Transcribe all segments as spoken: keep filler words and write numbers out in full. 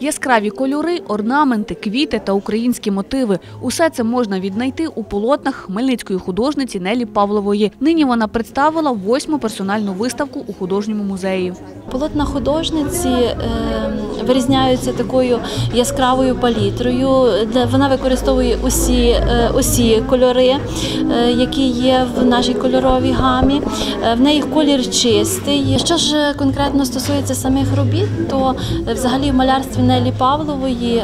Яскраві кольори, орнаменти, квіти та українські мотиви – усе це можна віднайти у полотнах хмельницької художниці Неллі Павлової. Нині вона представила восьму персональну виставку у художньому музеї. Полотна художниці е, вирізняються такою яскравою палітрою. Вона використовує усі, е, усі кольори, е, які є в нашій кольоровій гамі. В неї колір чистий. Що ж конкретно стосується самих робіт, то взагалі в малярстві Неллі Павлової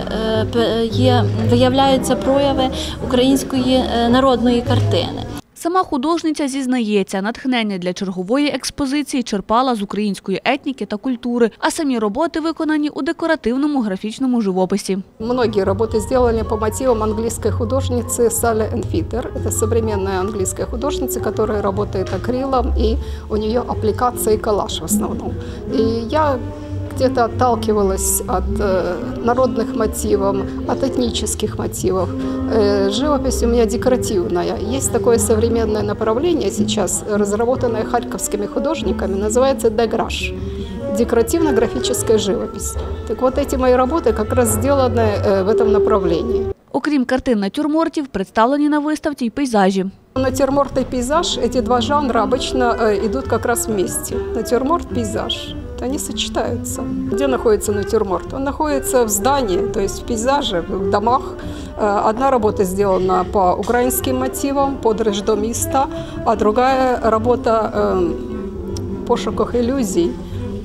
є, виявляються прояви української народної картини. Сама художниця зізнається, натхнення для чергової експозиції черпала з української етніки та культури, а самі роботи виконані у декоративному графічному живописі. Многие работы сделаны по мотивам английской художницы Салли Энфитер. Это современная английская художница, которая работает акрилом, и у нее аппликация и коллаж в основном. И я где-то отталкивалась от народных мотивов, от этнических мотивов. Живопись у меня декоративная. Есть такое современное направление сейчас, разработанное харьковскими художниками, называется деграш. Декоративно-графическая живопись. Так вот, эти мои работы как раз сделаны в этом направлении. Окрім картин натюрмортів, представлені на виставці й пейзажі. Натюрморт и пейзаж, эти два жанра обычно идут как раз вместе. Натюрморт, пейзаж. Они сочетаются. Где находится натюрморт? Он находится в здании, то есть в пейзаже, в домах. Одна работа сделана по украинским мотивам, под Рождо Миста, а другая работа э, в пошуках иллюзий.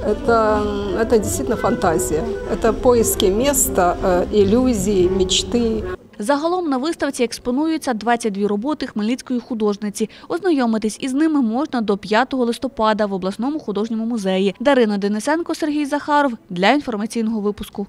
Это, это действительно фантазия. Это поиски места, э, иллюзий, мечты. Загалом на виставці експонуються двадцять дві роботи хмельницької художниці. Ознайомитись із ними можна до п'ятого листопада в обласному художньому музеї. Дарина Денисенко, Сергій Захаров для інформаційного випуску.